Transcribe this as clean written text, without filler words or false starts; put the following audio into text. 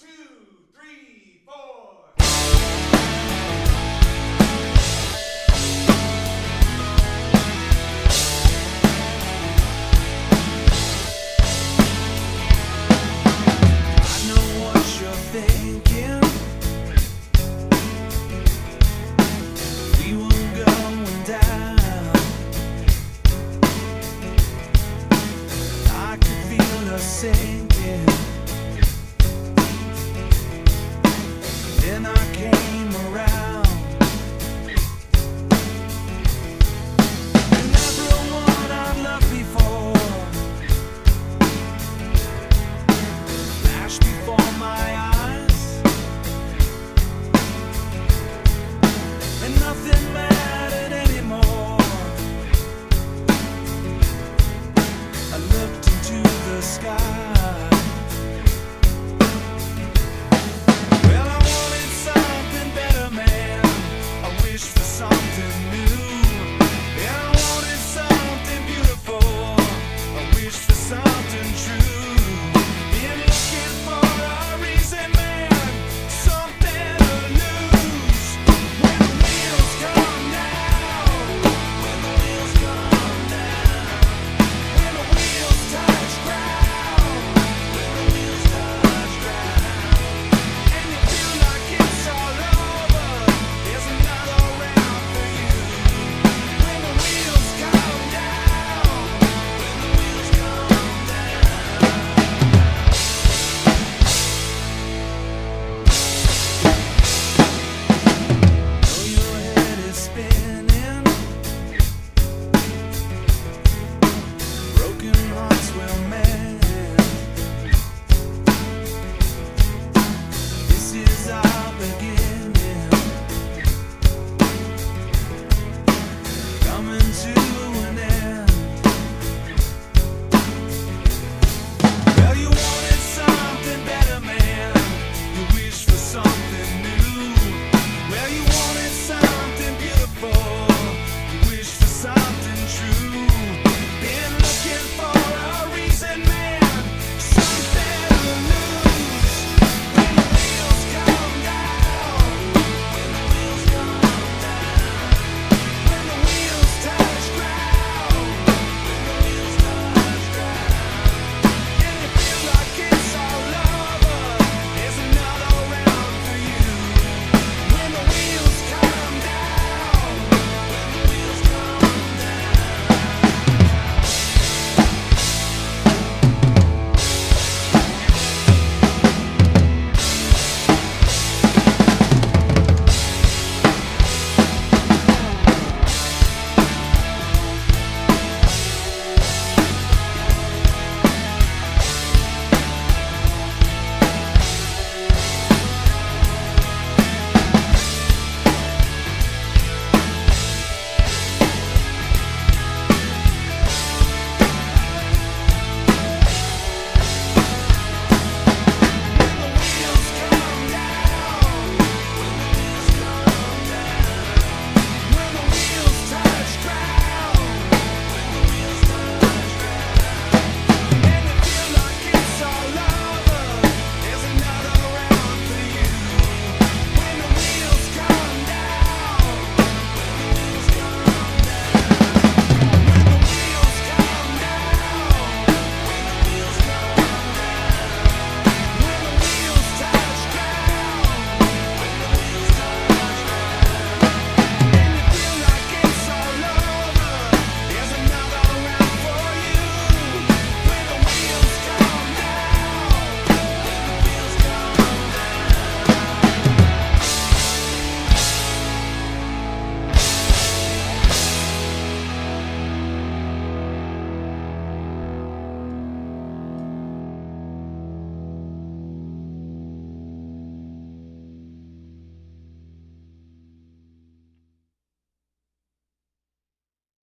1, 2, 3, 4. I know what you're thinking. We were going down. I could feel her sinking. Then I came around. And everyone I've loved before flashed before my eyes, and nothing mattered anymore. I looked into the sky.